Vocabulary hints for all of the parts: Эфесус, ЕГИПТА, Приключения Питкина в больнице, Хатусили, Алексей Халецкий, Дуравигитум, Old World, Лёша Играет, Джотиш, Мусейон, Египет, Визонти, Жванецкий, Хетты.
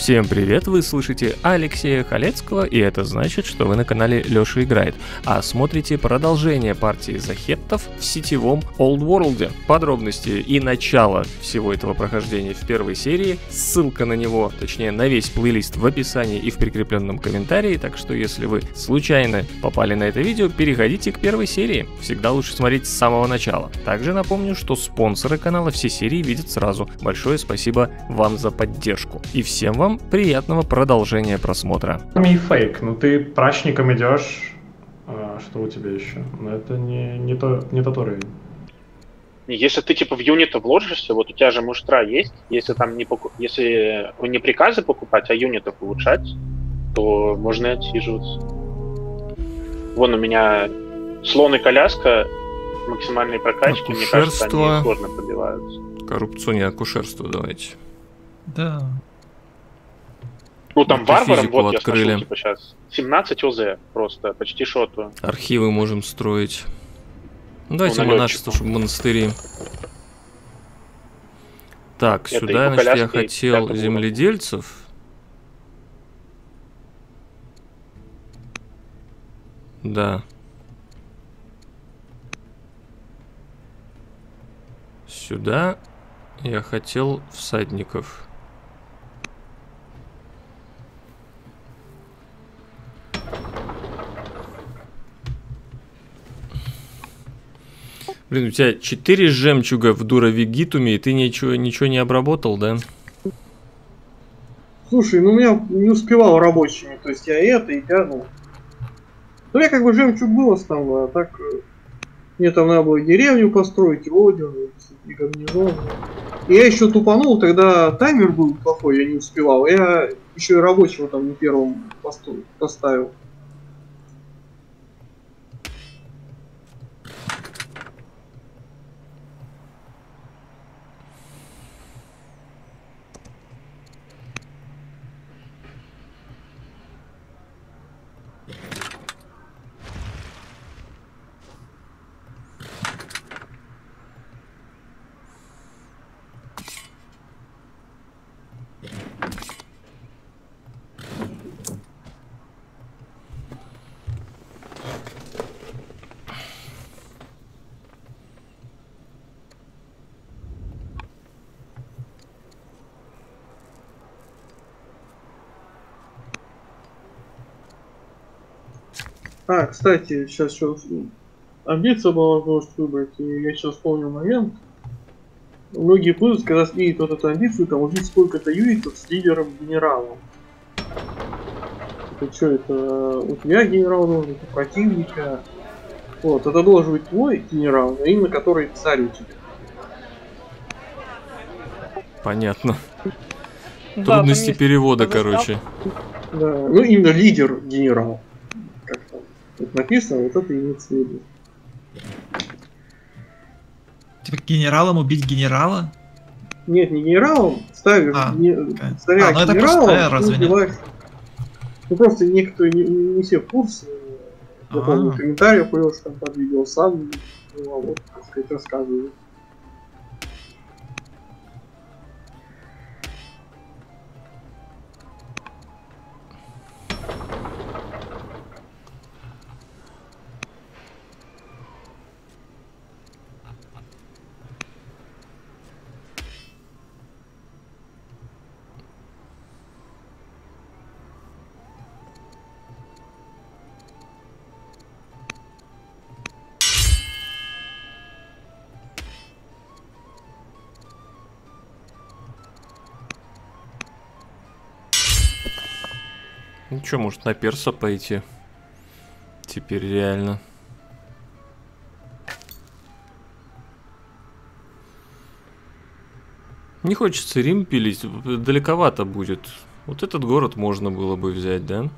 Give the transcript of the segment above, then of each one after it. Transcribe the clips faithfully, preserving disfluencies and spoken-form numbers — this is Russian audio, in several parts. Всем привет, вы слышите Алексея Халецкого, и это значит, что вы на канале Лёша Играет, а смотрите продолжение партии за хеттов в сетевом Old World. Подробности и начало всего этого прохождения в первой серии, ссылка на него, точнее на весь плейлист в описании и в прикрепленном комментарии, так что если вы случайно попали на это видео, переходите к первой серии, всегда лучше смотреть с самого начала. Также напомню, что спонсоры канала все серии видят сразу, большое спасибо вам за поддержку, и всем вам приятного продолжения просмотра. И фейк, ну ты прачником идешь. А, что у тебя еще? Ну это не, не, то, не тот уровень. Если ты типа в юниты вложишься, вот у тебя же муштра есть, если там не поку... если не приказы покупать, а юнитов улучшать, то можно и отсиживаться. Вон у меня слон и коляска, максимальные прокачки, мне кажется, они сложно пробиваются. Коррупцию, не акушерство, давайте. Да. Ну там варваром, вот я скажу, типа сейчас семнадцать ОЗ, просто почти шоту. Архивы можем строить. Ну, давайте ну, наши монастыри. Так, это сюда, значит, коляски, я хотел земледельцев. Да. Сюда я хотел всадников. Блин, у тебя четыре жемчуга в дуравигитуме, и ты ничего, ничего не обработал, да? Слушай, ну у меня не успевал рабочими, то есть я это и тянул. Ну я как бы жемчуг голос там, а так... Мне там надо было деревню построить, водю, и гарнизон. И я еще тупанул, тогда таймер был плохой, я не успевал. Я еще и рабочего там не первым поставил. А, кстати, сейчас еще амбиция была возможность выбрать, и я сейчас вспомнил момент. Многие будут, когда сменит вот эту амбицию, там увидеть сколько-то юнитов с лидером-генералом. Это что, это у тебя генерал должен быть, у противника. Вот, это должен быть твой генерал, а именно который царь у тебя. Понятно. Трудности перевода, короче. Да, ну именно лидер-генерал. Вот написано, вот это имеется в виду. Типа генералом убить генерала? Нет, не генералом, ставишь а, не, okay. Царя а, ну генералом, убиваешь. Ну просто никто, не, не все в курсе. Я помню, в комментариях появился там под видео, сам ну, вот, так сказать, рассказываю. Ну что, может на перса пойти? Теперь реально. Не хочется Рим пилить, далековато будет. Вот этот город можно было бы взять, да?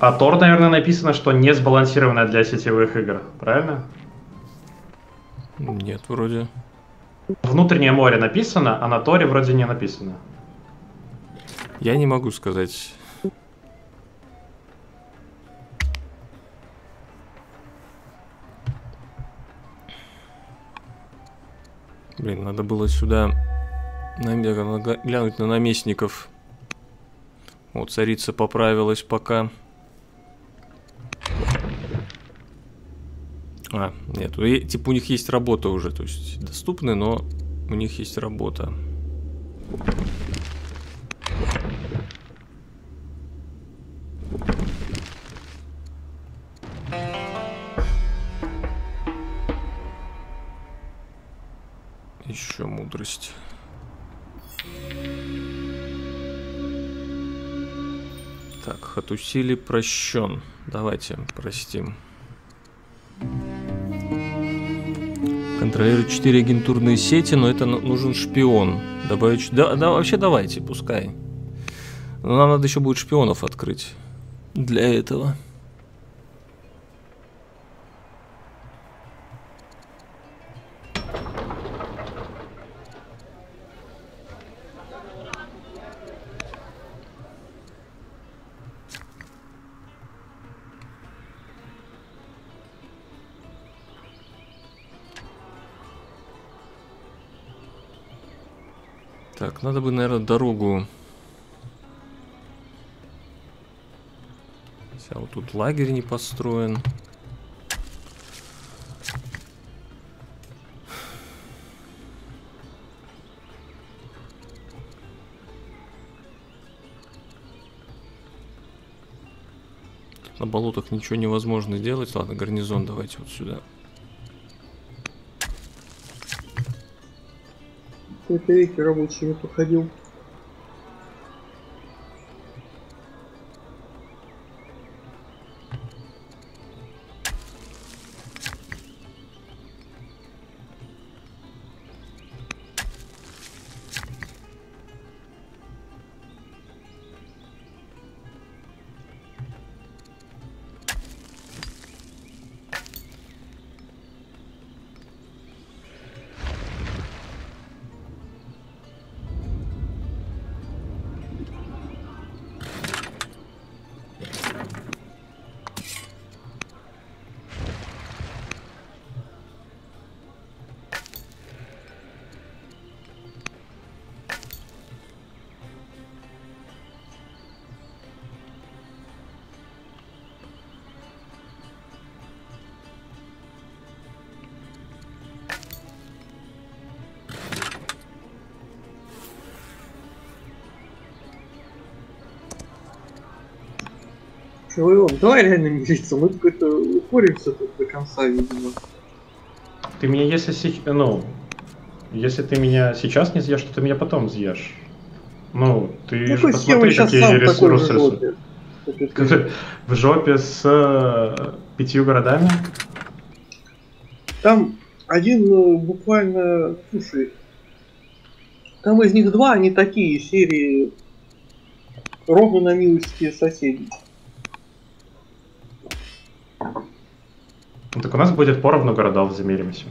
А Тор, наверное, написано, что не сбалансированная для сетевых игр, правильно? Нет, вроде. Внутреннее море написано, а на Торе вроде не написано. Я не могу сказать. Блин, надо было сюда, наверное, глянуть на наместников. Вот, царица поправилась пока. А, нет, и, типа у них есть работа уже, то есть доступны, но у них есть работа. Еще мудрость. Так, Хатусили прощен. Давайте простим. Контролирует четыре агентурные сети, но это нужен шпион. Добавить... Да, да, вообще давайте, пускай. Но нам надо еще будет шпионов открыть. Для этого. Так, надо бы, наверное, дорогу. Хотя вот тут лагерь не построен. На болотах ничего невозможно делать. Ладно, гарнизон давайте вот сюда. Это веки рабочий вот уходил. Давай реально мириться, мы какой-то укоримся тут до конца, видимо. Ты меня если сейчас, ну, если ты меня сейчас не съешь, то ты меня потом съешь. Ну, ты ну, же посмотри, какие ресурсы. В жопе. в жопе с э, пятью городами? Там один ну, буквально, слушай, там из них два, они такие серии ровно на милости соседей. Ну, так у нас будет поровну городов, замеримся.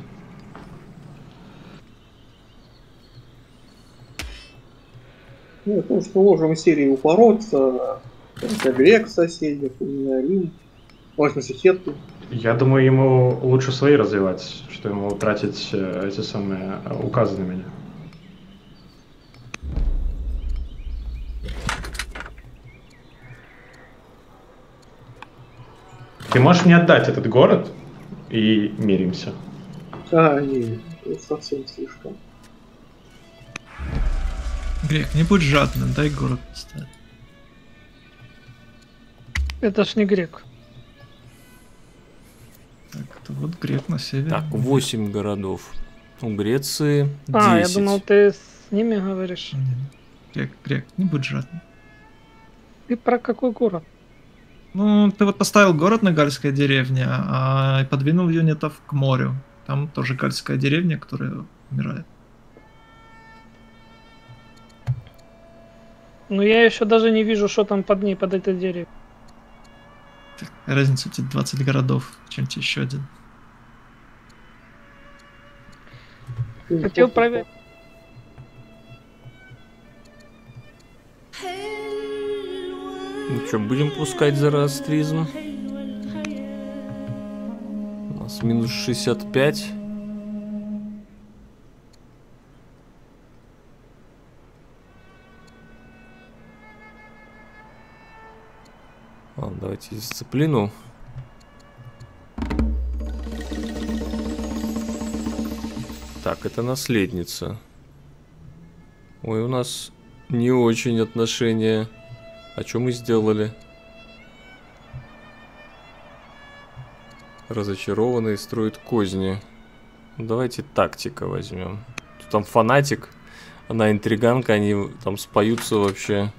Ну, потому что можем из серии упороться, грек соседей, Рим, можно Хетты. Я думаю, ему лучше свои развивать, что ему тратить эти самые указы на меня. Ты можешь мне отдать этот город? И миримся. А, нет, это совсем слишком. Грек, не будь жадным, дай город поставь. Это ж не грек. Так, это вот грек на севере. Так, восемь городов. У Греции десять. А, я думал, ты с ними говоришь. Грек, грек, не будь жадным. Ты про какой город? Ну, ты вот поставил город на гальской деревне, а подвинул юнитов к морю. Там тоже гальская деревня, которая умирает. Ну, я еще даже не вижу, что там под ней, под этой деревья. Разница где-то двадцать городов, чем-нибудь еще один. Хотел проверить. Ну что, будем пускать за растризм? У нас минус шестьдесят пять. Ладно, давайте дисциплину. Так, это наследница. Ой, у нас не очень отношения. А что мы сделали? Разочарованный строит козни. Давайте тактика возьмем. Там фанатик, она интриганка, они там споются вообще.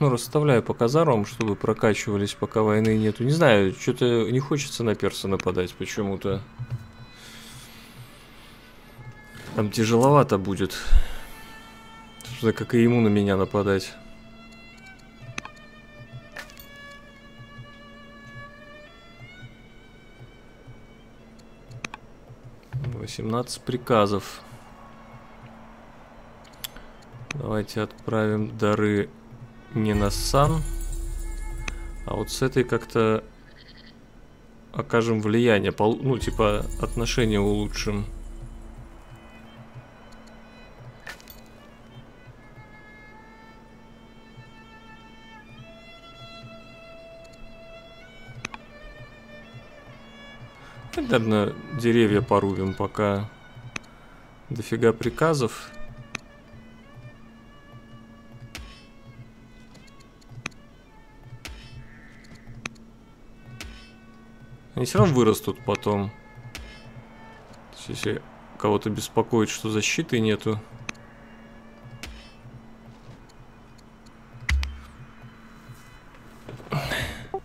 Расставляю по казармам, чтобы прокачивались, пока войны нету. Не знаю, что-то не хочется на перса нападать почему-то. Там тяжеловато будет. Что-то как и ему на меня нападать. восемнадцать приказов. Давайте отправим дары... Не на сан, а вот с этой как-то окажем влияние, пол, ну типа отношения улучшим. Наверное, деревья порубим, пока дофига приказов. Они все равно вырастут потом. То есть, если кого-то беспокоит, что защиты нету.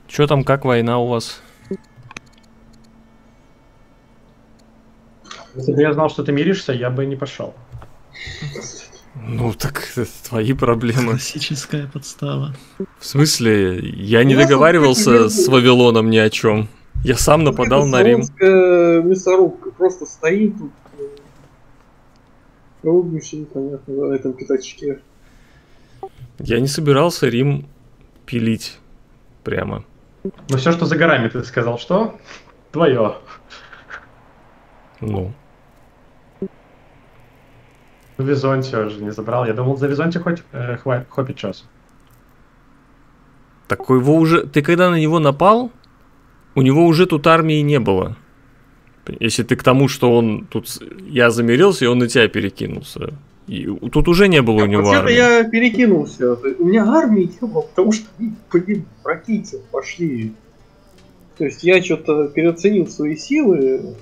Че там, как война у вас? Если бы я знал, что ты миришься, я бы не пошел. Ну так это твои проблемы. Классическая подстава. В смысле, я не договаривался с Вавилоном ни о чем. Я сам нападал на Рим. Мясорубка просто стоит тут. Рубящий, понятно, на этом пятачке. Я не собирался Рим пилить прямо. Но все, что за горами, ты сказал, что? Твое. Ну. Визонти уже не забрал. Я думал, за Визонти хоть э, хопит час. Так его уже... Ты когда на него напал... У него уже тут армии не было. Если ты к тому, что он тут... Я замерился, и он на тебя перекинулся. И тут уже не было а у него армии. Я перекинулся. У меня армии не было, потому что, блин, враги-то пошли. То есть я что-то переоценил свои силы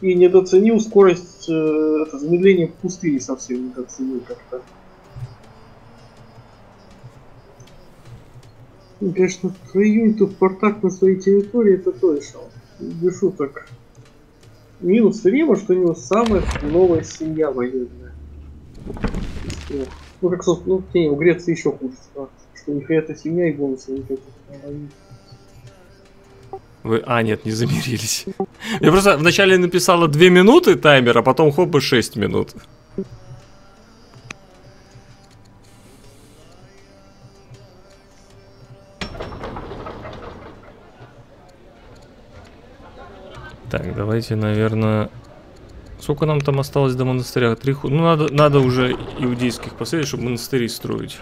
и недооценил скорость э, это, замедления в пустыне, совсем недооценил как-то. Конечно, в июнь-то в портах на своей территории это точно. Без шуток. Минус Рима, что у него самая новая семья военная. Ну, как собственно, ну, в Греции еще хуже. Что у них эта семья и бонусы никаких не дают. Вы... А, нет, не замирились. Я просто вначале написала две минуты таймер, а потом хоп и шесть минут. Так, давайте, наверное... Сколько нам там осталось до монастыря? Три ху... Ну, надо, надо уже иудейских поселить, чтобы монастыри строить.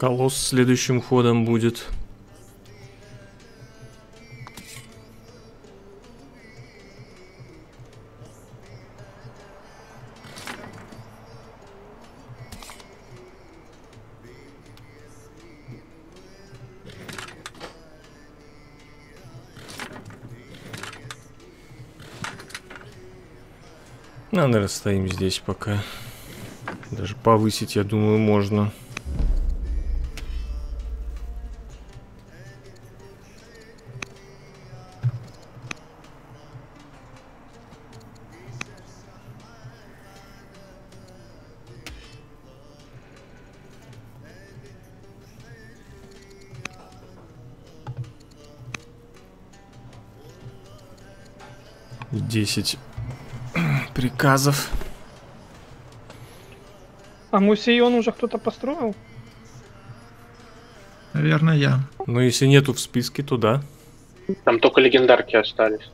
Колосс следующим ходом будет. А, наверное, стоим здесь пока. Даже повысить, я думаю, можно. десять приказов. А Мусейон уже кто-то построил? Наверное, я. Ну, если нету в списке, то да. Там только легендарки остались.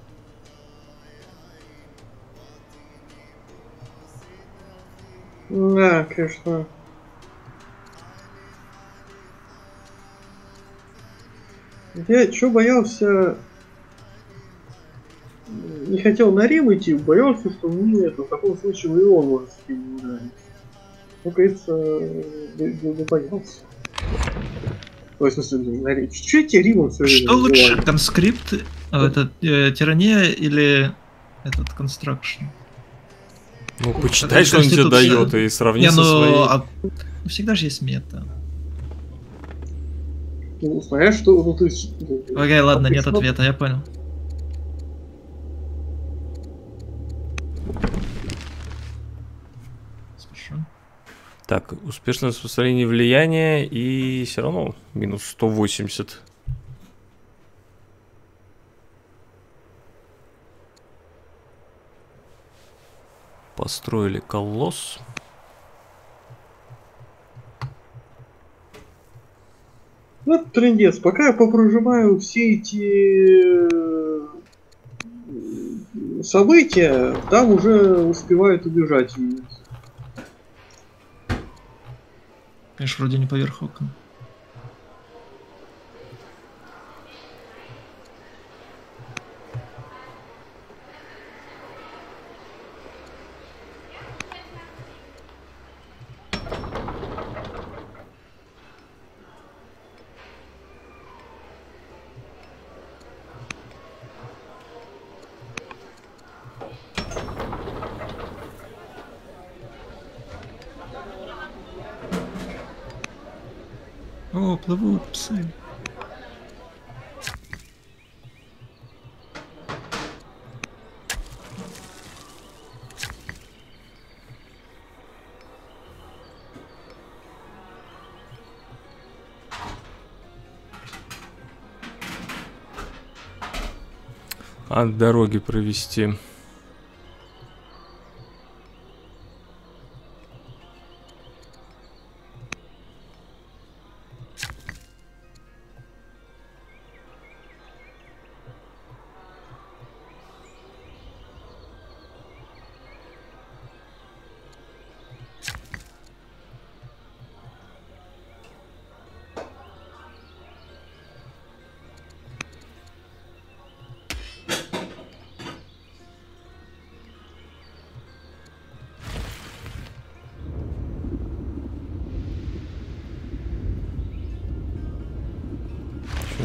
Да, конечно. Я чё боялся... Не хотел на Рим идти, боялся, что нет, в таком случае и он может скинуть. Ну, кажется, не боялся. То есть, в смысле, на Рим. Чё я тебе Римом всё время? Что лучше, конскрипт, этот, э, тирания или этот констракшн? Ну, почитай, что он тебе дает, и сравни не, со своей. Ну, а... всегда же есть мета. Ну, знаешь, что... Ну, ты... Окей, ладно, нет ответа, я понял. Так, успешное распространение влияния и все равно минус сто восемьдесят. Построили колосс. Ну, трындец, пока я попрожимаю все эти события, там уже успевают убежать. Конечно, вроде не поверх окон. О, плывут псы. От дороги провести.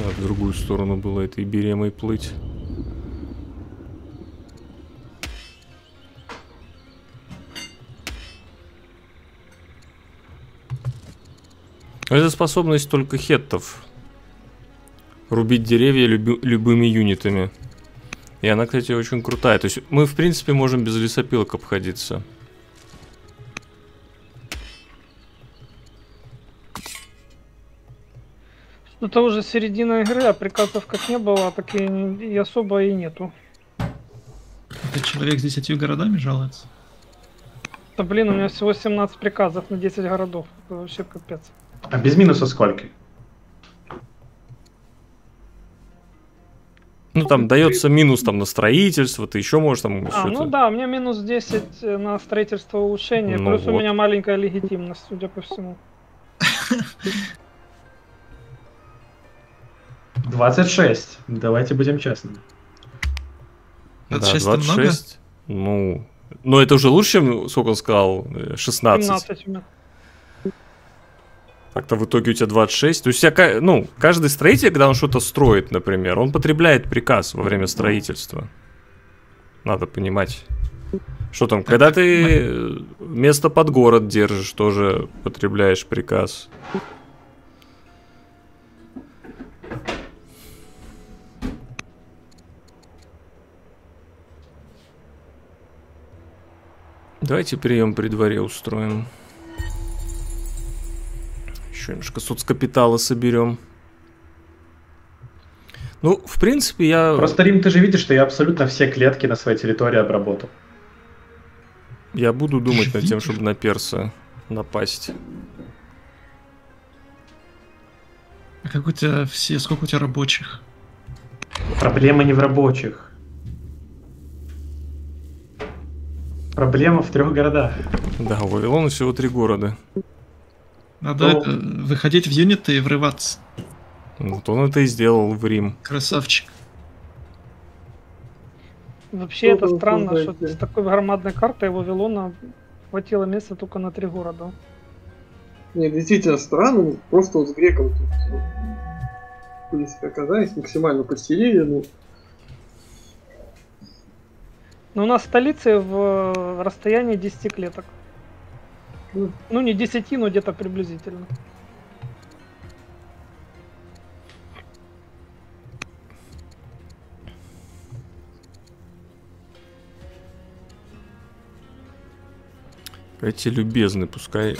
В другую сторону было этой беремой плыть. Это способность только хеттов. Рубить деревья люби- любыми юнитами. И она, кстати, очень крутая. То есть мы, в принципе, можем без лесопилок обходиться. Это уже середина игры, а приказов как не было, так и, и особо и нету. Это человек с десятью городами жалуется? Да блин, у меня всего семнадцать приказов на десять городов. Это вообще капец. А без минуса сколько? Ну там дается минус там на строительство, ты еще можешь там... А, ну это... да, у меня минус десять на строительство улучшения, ну плюс вот. У меня маленькая легитимность, судя по всему. двадцать шесть. Давайте будем честными. двадцать шесть, да, двадцать шесть много? Ну, но это уже лучше, чем, сколько он сказал, шестнадцать. Так-то в итоге у тебя двадцать шесть. То есть у тебя, ну, каждый строитель, когда он что-то строит, например, он потребляет приказ во время строительства. Надо понимать, что там. Когда ты место под город держишь, тоже потребляешь приказ. Давайте прием при дворе устроим. Еще немножко соцкапитала соберем. Ну, в принципе, я... Просто, Рим, ты же видишь, что я абсолютно все клетки на своей территории обработал. Я буду думать Швидишь. над тем, чтобы на перса напасть. А как у тебя все... Сколько у тебя рабочих? Проблема не в рабочих. Проблема в трех городах. Да, у Вавилона всего три города. Надо то... выходить в юниты и врываться. Вот он это и сделал в Рим. Красавчик. Вообще кто это странно, что с такой громадной картой у Вавилона хватило места только на три города. Не, действительно странно, просто вот с греком тут, в принципе, оказались максимально подселили, ну... Но у нас столицы в расстоянии десяти клеток. Ну, не десяти, но где-то приблизительно. Эти любезны, пускай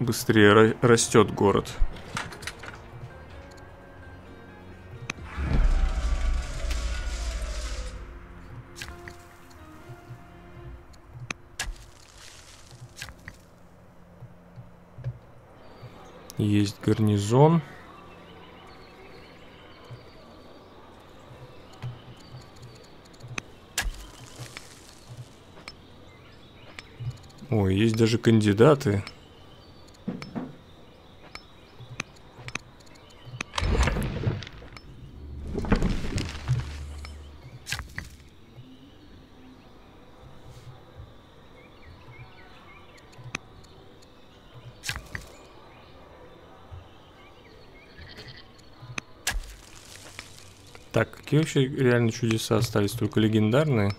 быстрее растет город. Есть гарнизон. Ой, есть даже кандидаты. Так, какие вообще реально чудеса остались? Только легендарные.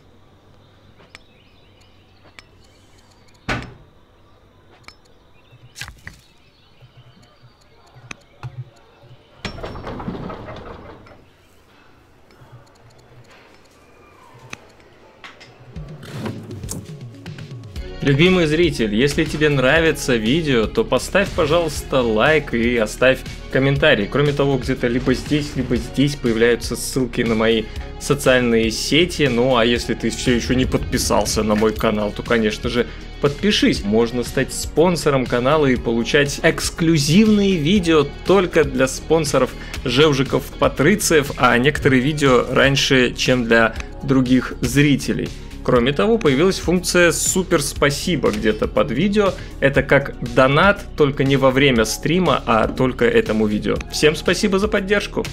Любимый зритель, если тебе нравится видео, то поставь, пожалуйста, лайк и оставь комментарий. Кроме того, где-то либо здесь, либо здесь появляются ссылки на мои социальные сети. Ну а если ты все еще не подписался на мой канал, то, конечно же, подпишись. Можно стать спонсором канала и получать эксклюзивные видео только для спонсоров Жевжиков-Патрицев, а некоторые видео раньше, чем для других зрителей. Кроме того, появилась функция «Супер спасибо» где-то под видео. Это как донат, только не во время стрима, а только этому видео. Всем спасибо за поддержку!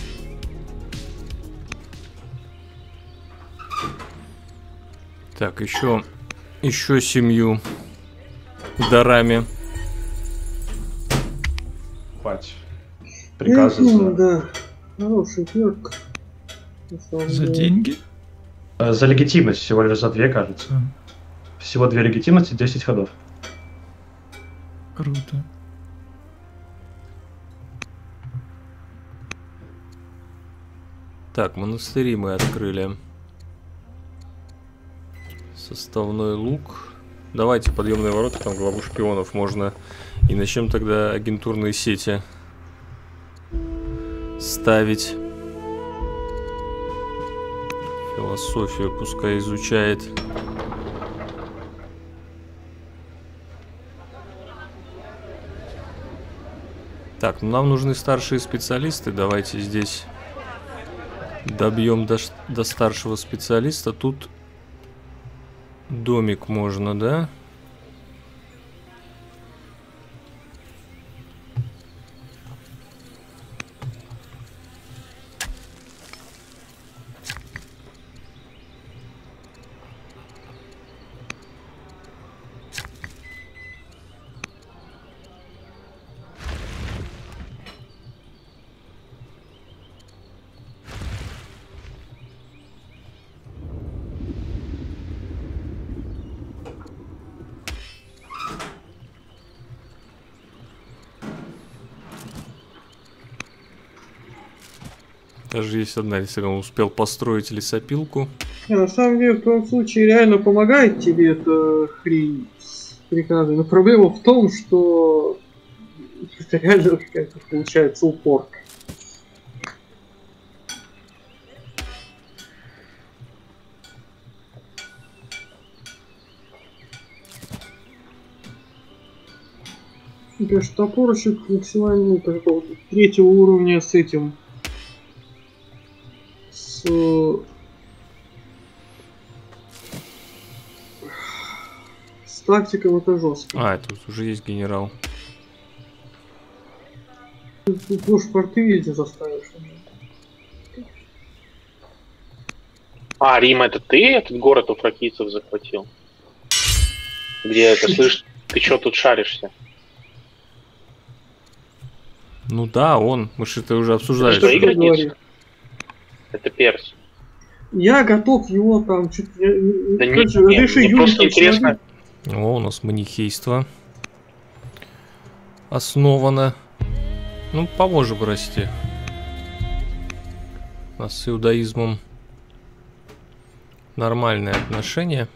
Так, еще, еще семью дарами. Патч. Приказываю. Да, хороший перк. За деньги? За легитимность, всего лишь за две, кажется. А. Всего две легитимности, десять ходов. Круто. Так, монастыри мы открыли. Составной лук. Давайте подъемные ворота, там главу шпионов можно. И на чем тогда агентурные сети ставить? Философию пускай изучает. Так, ну нам нужны старшие специалисты. Давайте здесь добьем до, до старшего специалиста. Тут домик можно, да? даже есть одна, если он успел построить лесопилку. Не, на самом деле, в том случае реально помогает тебе эта хрень с приказами. Но проблема в том, что это реально какая-то получается упорка. Конечно, топорщик максимально такого третьего уровня с этим. С... с тактиком это жестко. А, тут уже есть генерал. Ты порты везде заставишь. А, Рим, это ты этот город у фракийцев захватил? Где это, слышишь? Ты чё тут шаришься? Ну да, он. Мы же это уже обсуждали. Что, игры нет? Это перс. Я готов его там чуть... Да не, же, не, не, просто интересно. О, у нас манихейство основано. Ну, поможем расти. У нас с иудаизмом нормальные отношения.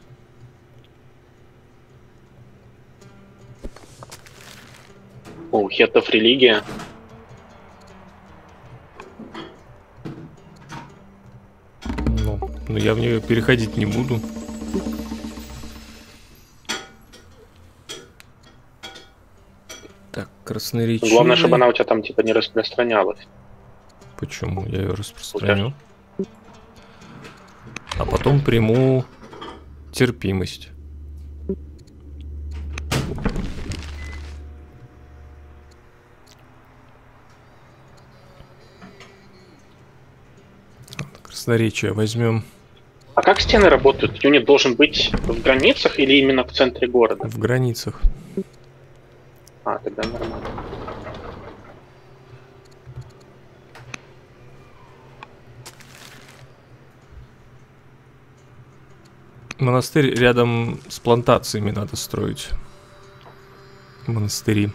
О, у хеттов религия. Но я в нее переходить не буду. Так, красноречивый. Главное, чтобы она у тебя там типа не распространялась. Почему? Я ее распространю. А потом приму терпимость. Красноречие возьмем. А как стены работают? Юнит должен быть в границах или именно в центре города? В границах. А, тогда нормально. Монастырь рядом с плантациями надо строить. Монастыри.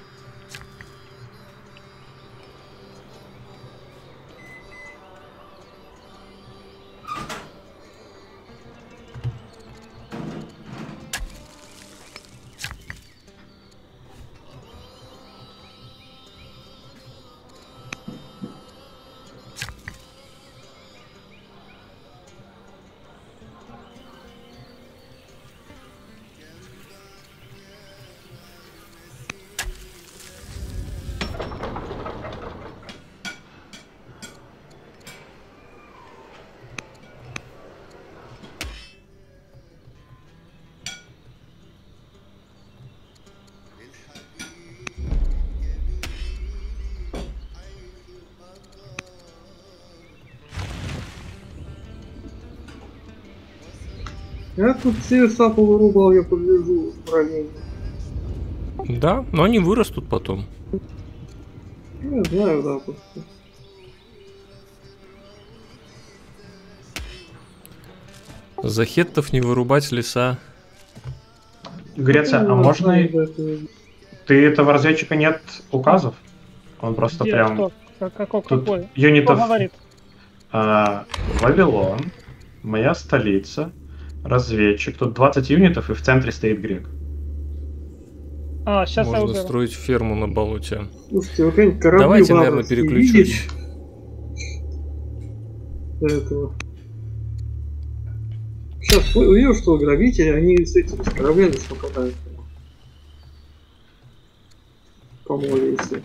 Я тут все сапы вырубал, я подлежу управлению. Да, но они вырастут потом. Я знаю, да, просто. За хеттов не вырубать леса. Греция, а можно... Ты этого разведчика нет указов? Он просто где, прям... Что? Как, какой, какой? Юнитов... Кто говорит? А, Вавилон, моя столица. Разведчик. Тут двадцать юнитов и в центре стоит грек. А, сейчас можно строить ферму на болоте. Слушайте, вот эти корабли. Давайте, наверное, переключусь. Сейчас увидел, что грабители, они с этими кораблями попадают. По-моему, если...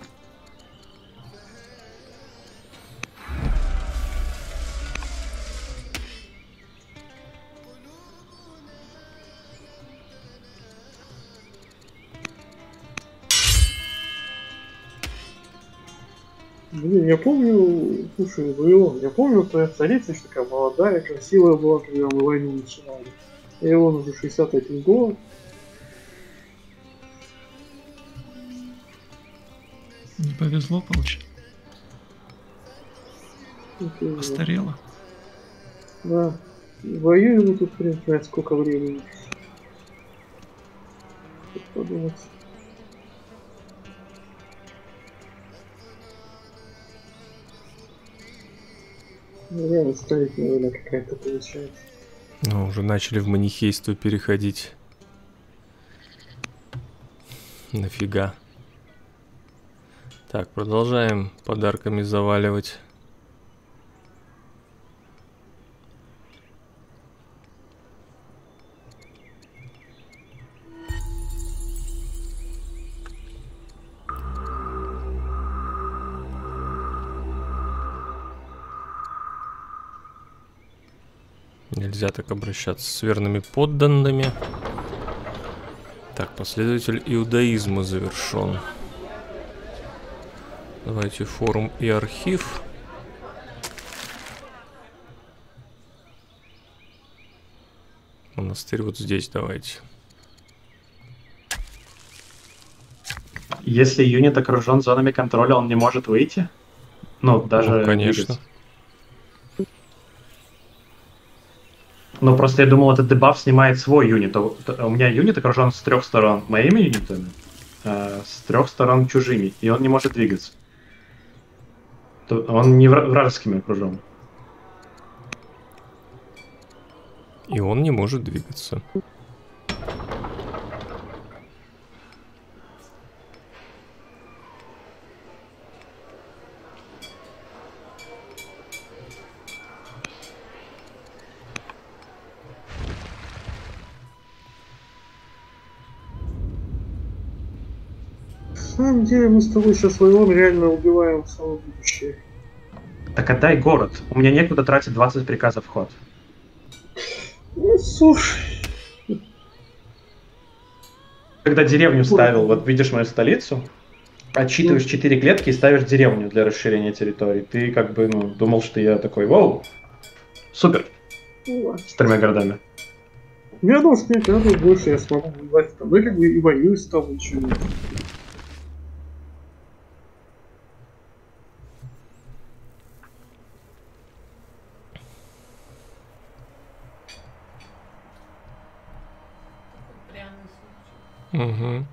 Блин, я помню, слушай, Вавилон, я помню твоя царица, что такая молодая, красивая была, когда мы войну начинали. И он уже шестьдесят один год. Не повезло, получилось. Постарела. Да. Воюем мы тут, блин, знает сколько времени. Как подумать. Наверное, стоит, наверное, какая-то получается. Ну, уже начали в манихейство переходить. Нафига. Так, продолжаем подарками заваливать. Нельзя так обращаться с верными подданными. Так, последователь иудаизма завершен. Давайте форум и архив. Монастырь вот здесь давайте. Если юнит окружен зонами контроля, он не может выйти? Ну, даже... Ну, конечно. Двигаться. Ну, просто я думал, этот дебаф снимает свой юнит. У меня юнит окружен с трех сторон моими юнитами, э, с трех сторон чужими, и он не может двигаться. Он не вражескими окружен. И он не может двигаться. На самом деле мы с тобой сейчас воюем, реально убиваем самое будущее. Так отдай город. У меня некуда тратить двадцать приказов в ход. Ну, слушай. Когда деревню ставил, вот видишь мою столицу, отчитываешь четыре клетки и ставишь деревню для расширения территории. Ты как бы, ну, думал, что я такой, вау, супер, с тремя городами. Я думал, что мне надо больше, я смогу воевать с тобой, как бы и воюю с тобой, ничего нет. Угу. Тебе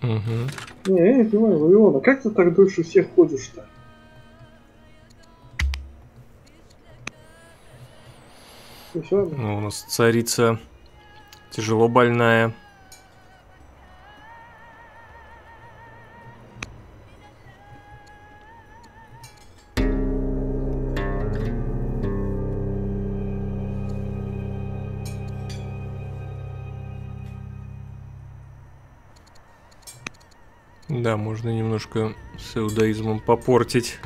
нравится? Угу. Не, я не понимаю, Вавилона, как ты так дольше всех ходишь-то? Ну, у нас царица тяжело больная. Да, можно немножко с иудаизмом попортить.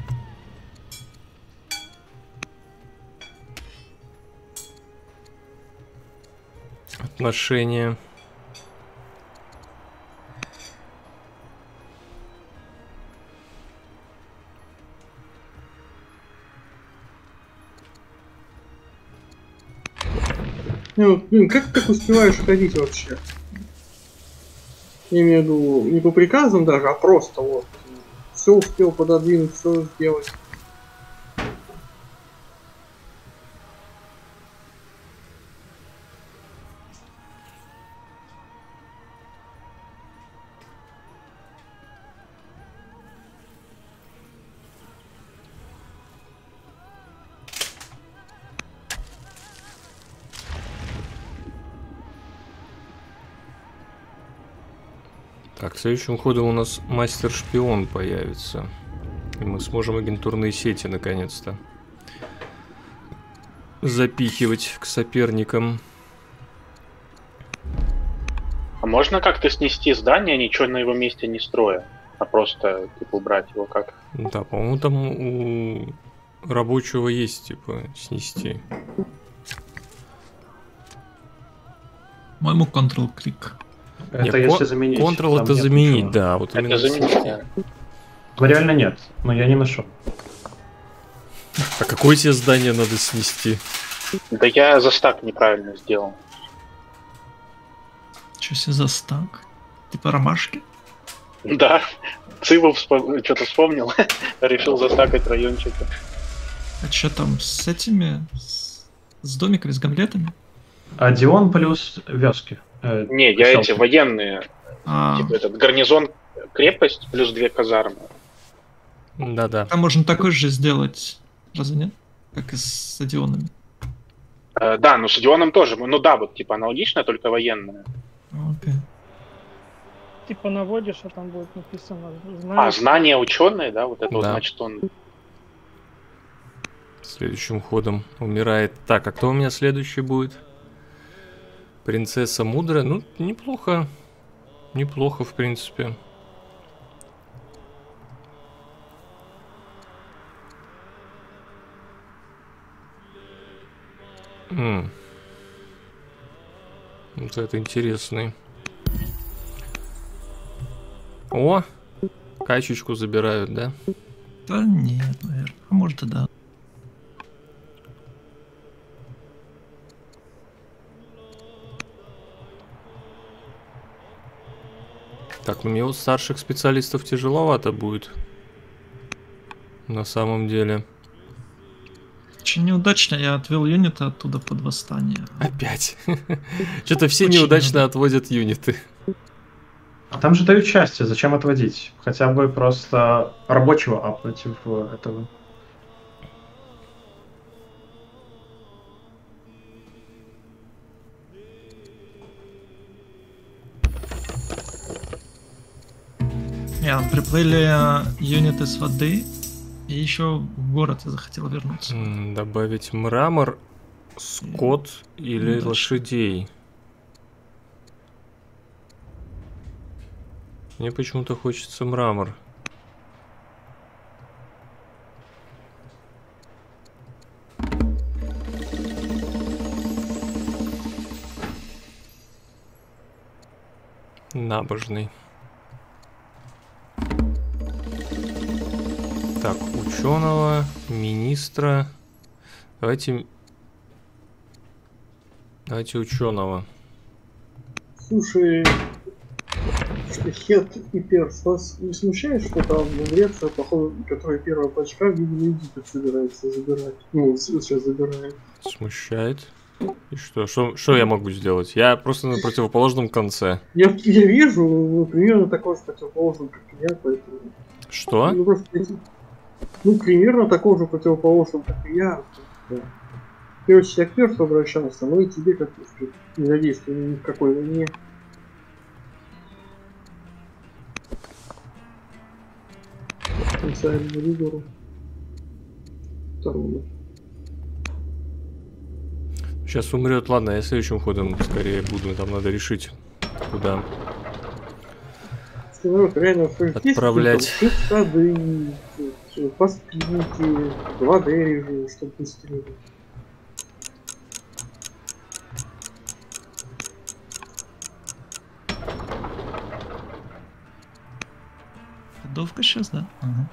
Отношения. Ну, блин, как ты так успеваешь ходить вообще? Я имею в виду не по приказам даже, а просто вот все успел пододвинуть, все сделать. Так, следующим ходом у нас мастер-шпион появится. И мы сможем агентурные сети наконец-то запихивать к соперникам. А можно как-то снести здание, ничего на его месте не строя? А просто типа убрать его как? Да, по-моему, там у рабочего есть типа снести. Моему контрол-клик. Это нет, если заменить. Контрол это заменить, ничего. Да. Вот это заменить, да. Реально нет, но я не нашел. А какое тебе здание надо снести? Да я застак неправильно сделал. Че себе застак? Типа ромашки? Да, Цивов вспом... что-то вспомнил, решил застакать райончик. А что там с этими, с, с домиками, с гамлетами? А Дион плюс вёски. Э, не, я селфи. Эти военные. А... Типа этот гарнизон крепость плюс две казармы. Да-да. Там можно такой же сделать, разве нет? Как и с стадионами. Э, да, ну с стадионом тоже. Ну да, вот типа аналогично, только военное. Окей. Типа наводишь, а там будет написано. Знаешь... А, знания ученые, да, вот это да. Вот, значит, он. Следующим ходом умирает. Так, а кто у меня следующий будет? Принцесса мудрая. Ну, неплохо. Неплохо, в принципе. М-м. Вот это интересный. О, качечку забирают, да? Да нет, наверное. А может и да. Так, ну мне у старших специалистов тяжеловато будет. На самом деле. Очень неудачно я отвел юниты оттуда под восстание. Опять. Что-то все неудачно отводят юниты. А там же дают счастье, зачем отводить? Хотя бы просто рабочего апнуть в этого. Yeah, приплыли юниты с воды, и еще в город я захотел вернуться. Добавить мрамор, скот и... или да. лошадей. Мне почему-то хочется мрамор. Набожный. Так, ученого, министра. Давайте... Давайте ученого. Слушай, Хет и Перс, вас не смущает, что там Греция, походу, которая первая пачка, видимо, Египет собирается забирать. Ну, сейчас забирает. Смущает. И что? Что, что я могу сделать? Я просто на противоположном конце. Я, я вижу, ну, примерно такой же противоположный, как я, поэтому... Что? Ну, просто, ну примерно такого же противоположного, как и я. Да. Ты очень себя к Персу обращался, но и тебе как-то не задействовали ни в какой войне. Сейчас умрет. Ладно, я следующим ходом скорее буду. Там надо решить, куда отправлять. Ходовка сейчас, да? Ага.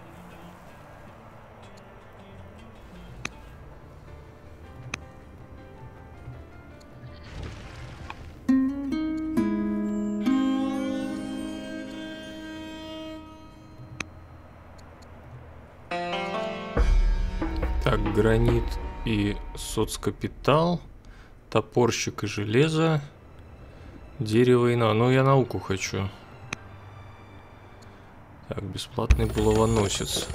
Гранит и соцкапитал, топорщик и железо, дерево и на... Ну, я науку хочу. Так, бесплатный булавоносец.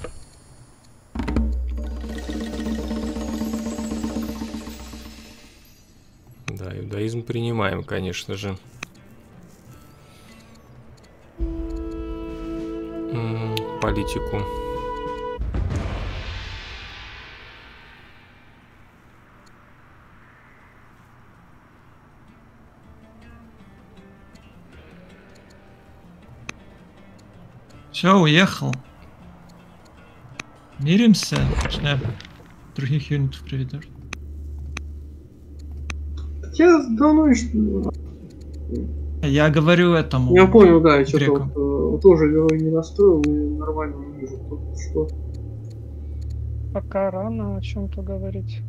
Да, иудаизм принимаем, конечно же. М-м, политику. Все, уехал. Миримся, шляп. Других юнитов приведешь. Я давно еще... Я говорю этому. Я понял, да, я что-то тоже герой не настроил, и нормально не вижу, кто-то что. Пока рано о чем-то говорить.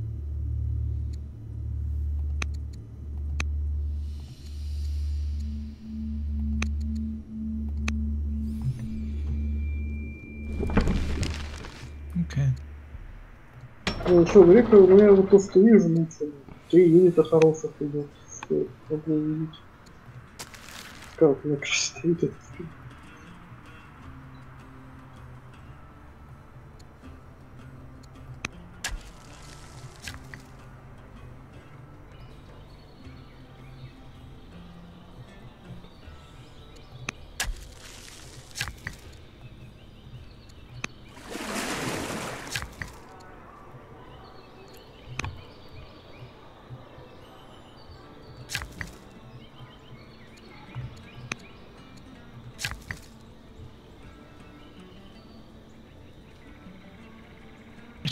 Ну что, грека, у меня вот то, что вижу, ну что, три юнита хороших идет, что могу увидеть. Как, мне кажется, стоит этот.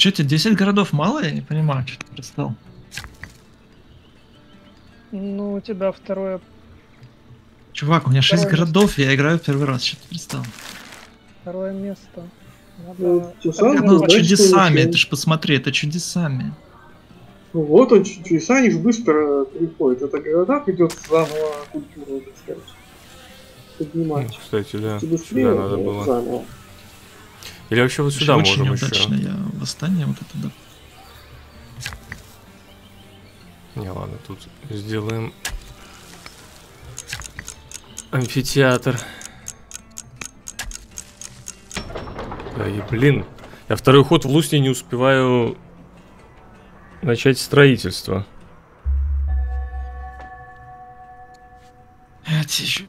Че тебе десять городов мало? Я не понимаю, что ты пристал. Ну, у тебя второе... Чувак, у меня шесть городов, я играю первый раз, что ты пристал. Второе место. Надо... Ну, часами, ну, да, чудесами, ты ж посмотри, это чудесами. Ну вот он, чудеса, они же быстро приходят. Это города придется заново культуру, так сказать, поднимать. Ну, кстати, да, быстрее, сюда надо было. Заново. Или вообще вот сюда очень можем неудачно. Еще. Я восстание вот это, да. Не, ладно, тут сделаем амфитеатр. Да и блин, я второй ход в Лусне не успеваю начать строительство. Это еще...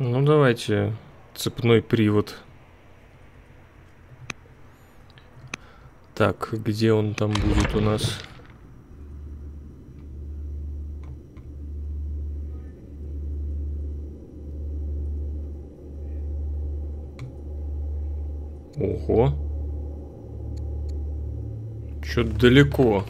Ну давайте цепной привод. Так, где он там будет у нас? Ого. Чё-то далеко.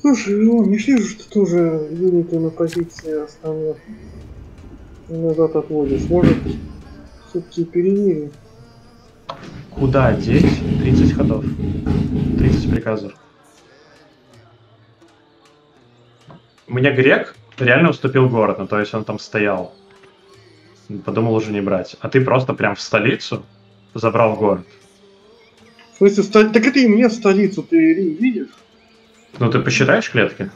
Слушай, ну не вижу, что ты уже юниты на позиции основных назад отводишь. Может, все-таки перемирие. Куда деть тридцать ходов? тридцать приказов. У меня грек реально уступил город, ну то есть он там стоял. Подумал уже не брать. А ты просто прям в столицу забрал город. В смысле, столь... так это и мне в столицу, ты Рим видишь? Ну ты посчитаешь клетки?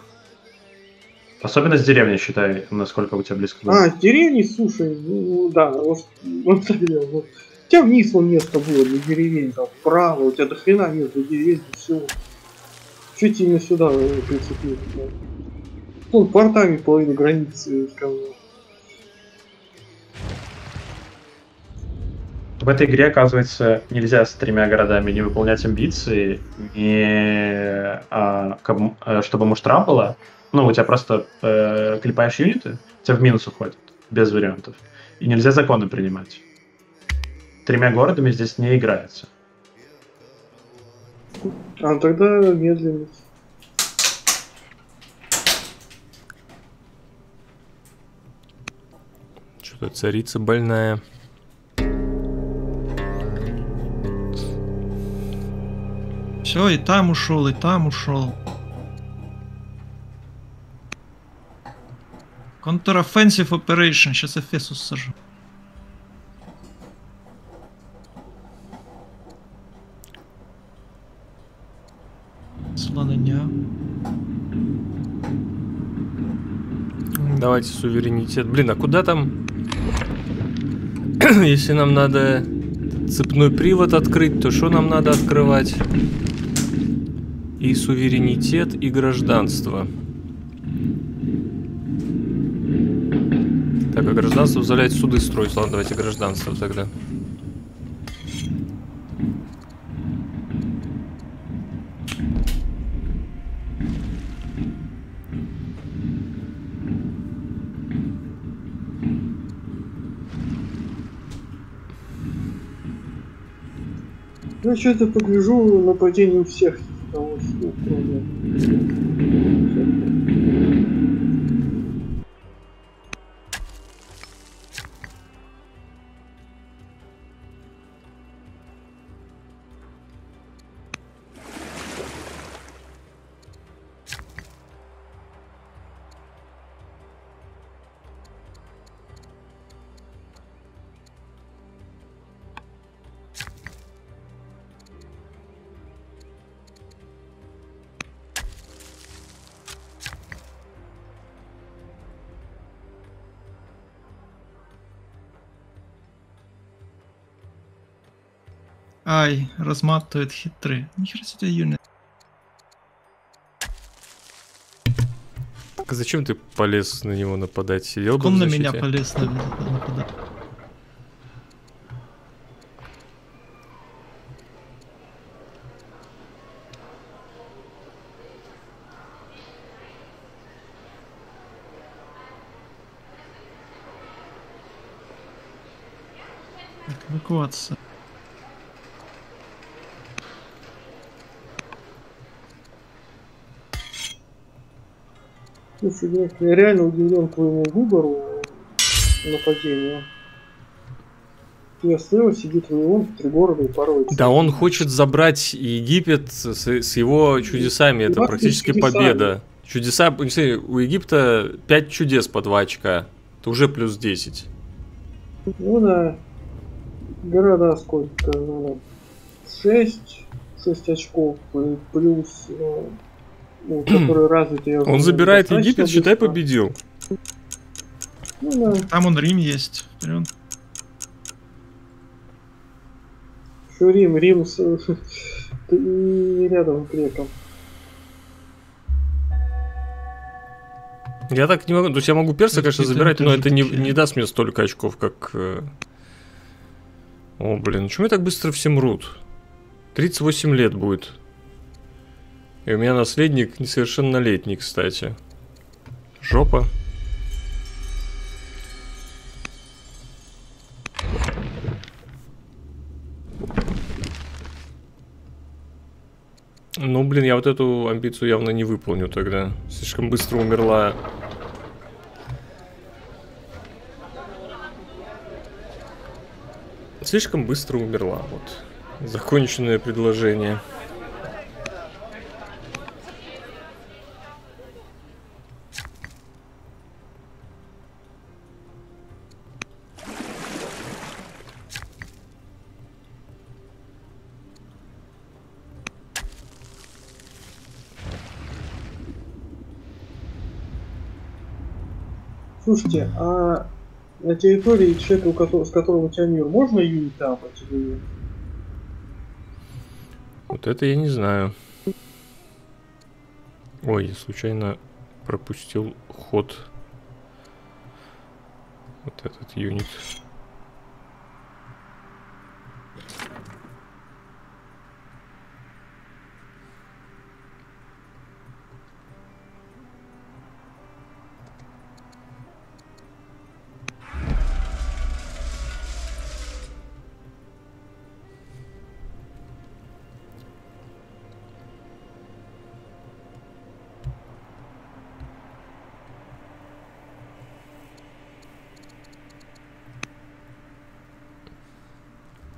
Особенно с деревней считай, насколько у тебя близко. А, с деревней, слушай, ну да, он, он стрелял. Вот. У тебя вниз вон место было для деревень, там вправо, у тебя до хрена мест для деревень, для всего. Чуть именно сюда прицепил. Ну, портами половину границы сказал. В этой игре, оказывается, нельзя с тремя городами не выполнять амбиции, не, а, к, чтобы муштра была. Ну, у тебя просто э, клепаешь юниты, у тебя в минус уходит, без вариантов. И нельзя законы принимать. Тремя городами здесь не играется. А тогда медленно. Что-то царица больная. Все, и там ушел, и там ушел. Counter-offensive operation. Сейчас Эфесус сажу. Слоныня. Давайте суверенитет. Блин, а куда там? Если нам надо цепной привод открыть, то что нам надо открывать? И суверенитет, и гражданство. Так, а гражданство позволяет суды строить. Ладно, давайте гражданство тогда. Я что-то погляжу, нападение у всех. Ай, разматывают хитры. Нихера себе юный. Так зачем ты полез на него нападать? Сидел бы в защите? Он на меня полез на меня нападать. Эвакуация. Слушай, я реально удивлен твоему выбору нападения. Я стоял, сидит в него, три города и пару. Да, он хочет забрать Египет с, с его чудесами. Это практически чудесами. Победа. Чудеса, у Египта пять чудес по два очка. Это уже плюс десять. Ну да. Города сколько? Ну, шесть, шесть очков плюс, ну, который развитый. Он забирает Египет, считай, победил. Ну, да. Там он Рим есть. Рим. Еще Рим, Рим с... и рядом креком. Я так не могу, то есть я могу перса, конечно, забирать, но это не, не даст мне столько очков, как... О, блин, почему я так быстро всем рут? тридцать восемь лет будет. И у меня наследник несовершеннолетний, кстати. Жопа. Ну, блин, я вот эту амбицию явно не выполню тогда. Слишком быстро умерла... Слишком быстро умерла, вот. Законченное предложение. Слушайте, а... на территории человека, с которого у тебя мир, можно юнит там? Вот это я не знаю. Ой, я случайно пропустил ход. Вот этот юнит.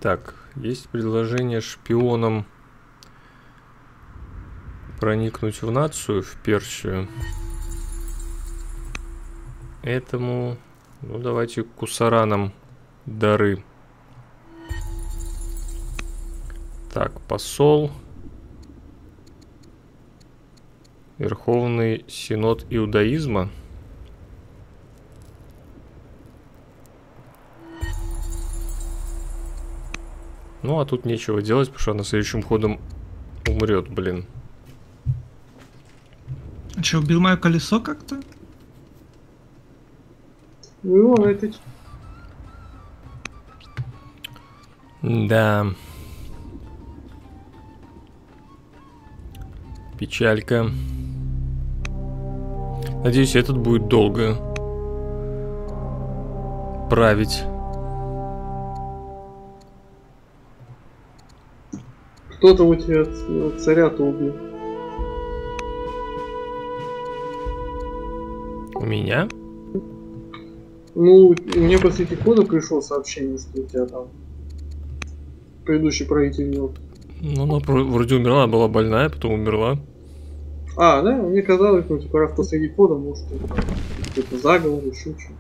Так, есть предложение шпионам проникнуть в нацию, в Персию. Этому, ну давайте кусаранам дары. Так, посол. Верховный синод иудаизма. Ну, а тут нечего делать, потому что она следующим ходом умрет, блин. А что, убил мое колесо как-то? Ну, это... Да. Печалька. Надеюсь, этот будет долго править. Кто-то у тебя царя-то убил. У меня? Ну, мне после этих ходов пришло сообщение, что у тебя там предыдущий правитель был. Ну, она вроде умерла, она была больная, потом умерла. А, да? Мне казалось, ну, типа, раз после этих ходов, может, это заговор, еще что-то.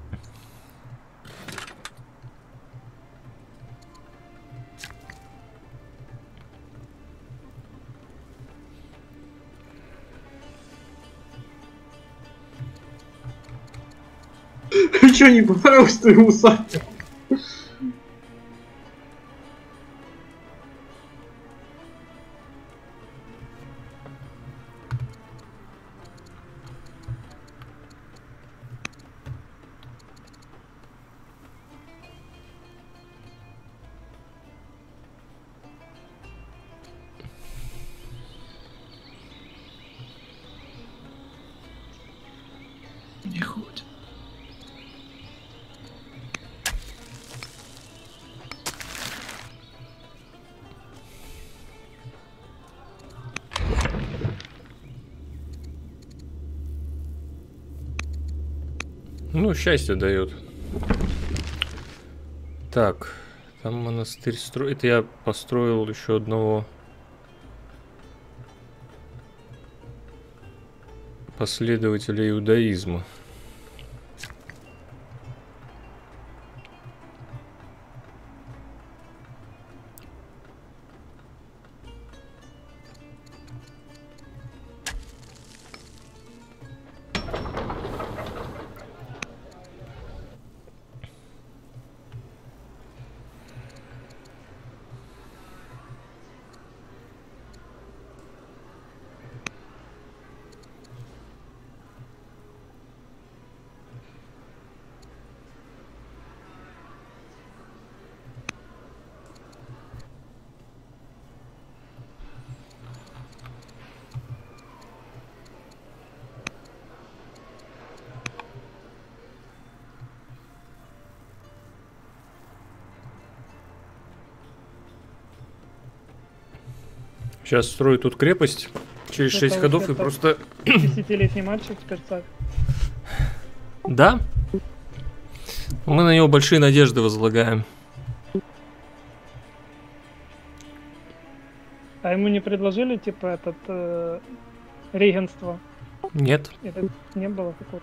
Ничего не понравилось, что ему сами. Ну, счастье дает. Так, там монастырь строит. Это я построил еще одного последователя иудаизма. Сейчас строю тут крепость. Через шесть ходов и просто... десятилетний мальчик в перцах. Да? Мы на него большие надежды возлагаем. А ему не предложили, типа, этот... Э, регенство? Нет. Это не было такого.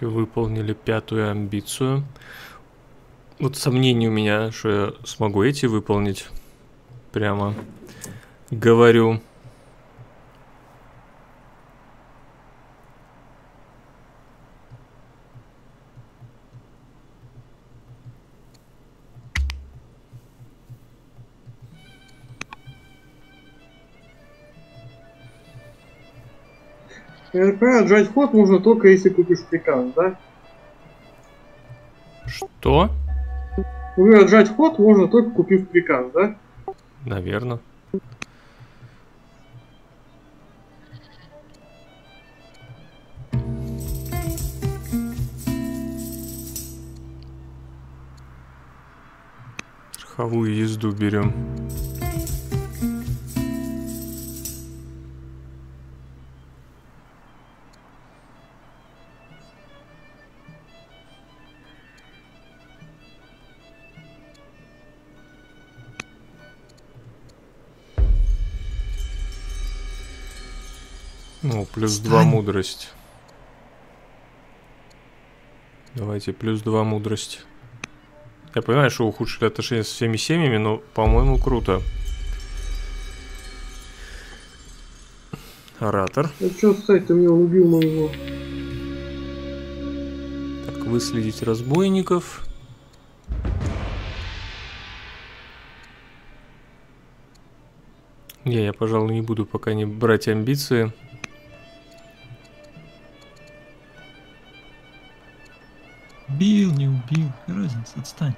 Выполнили пятую амбицию. Вот сомнений у меня, что я смогу эти выполнить. Прямо говорю. Я понимаю, отжать ход нужно только если купишь приказ, да? Что? Ну, отжать ход можно только купив приказ, да? Наверное. Верховую езду берем. Плюс два мудрость. Давайте плюс два мудрость. Я понимаю, что ухудшили отношения со всеми семьями, но, по-моему, круто. Оратор. Ну что, кстати, ты меня убил моего. Так, выследить разбойников. Не, я, пожалуй, не буду пока не брать амбиции. Убил, не убил, разница, отстань.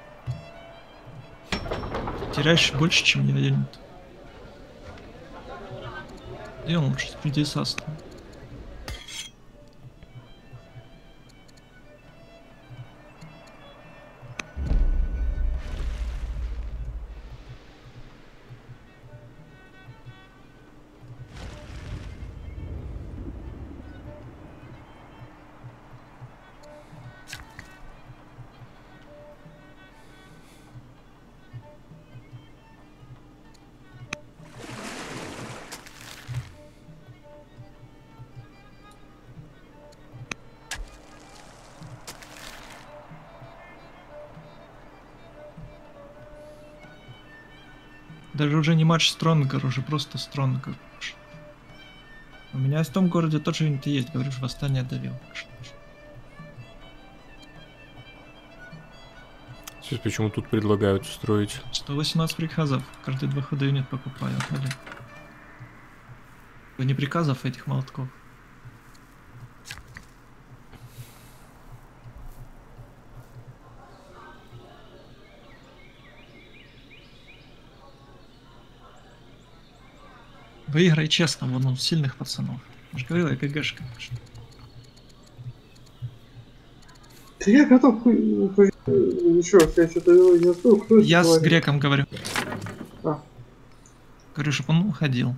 Теряешь больше, чем я делаю. Я лучше с предисастом. Даже уже не матч Стронгер, уже просто Стронгер. У меня в том городе тоже что-нибудь есть, говоришь, восстание довел. Почему тут предлагают строить? сто восемнадцать приказов. Каждые два хода юнит покупаю. Вы не приказов этих молотков. Выиграй честно, вон он сильных пацанов. Я же говорил, я КГшка. Я готов. Еще я что-то не слышу. Я с греком говорю. А. Говорю, чтобы он уходил.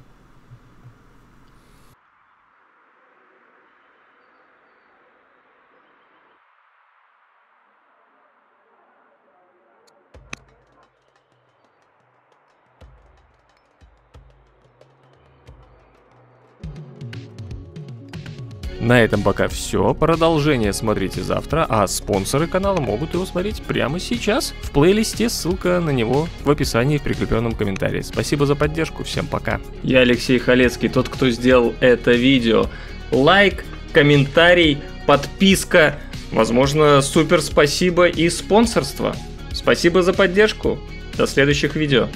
На этом пока все. Продолжение смотрите завтра, а спонсоры канала могут его смотреть прямо сейчас. В плейлисте ссылка на него в описании и в прикрепленном комментарии. Спасибо за поддержку, всем пока. Я Алексей Халецкий, тот, кто сделал это видео. Лайк, комментарий, подписка, возможно, супер спасибо и спонсорство. Спасибо за поддержку. До следующих видео.